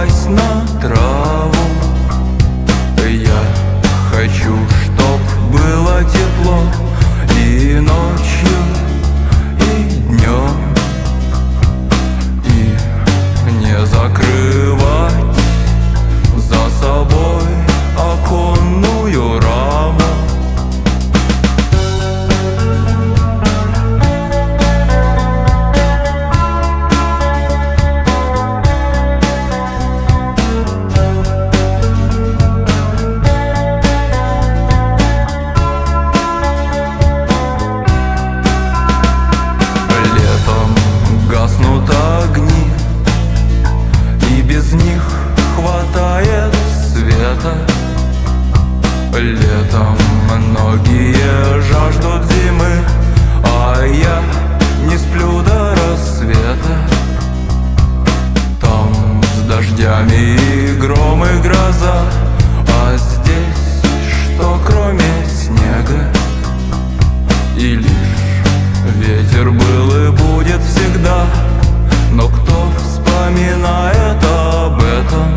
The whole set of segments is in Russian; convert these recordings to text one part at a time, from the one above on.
упасть на траву. Я хочу, чтоб было тепло и ночью, и днем, и не закрывать за собой оконную раму. Летом многие жаждут зимы, а я не сплю до рассвета. Там с дождями и гром, и гроза, а здесь что кроме снега? И лишь ветер был и будет всегда, но кто вспоминает об этом?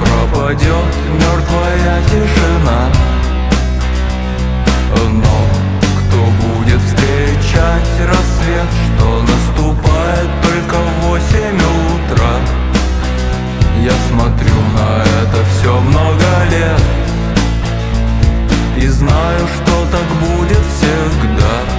Пропадет мертвая тишина, но кто будет встречать рассвет, что наступает только в 8 утра? Я смотрю на это все много лет и знаю, что так будет всегда.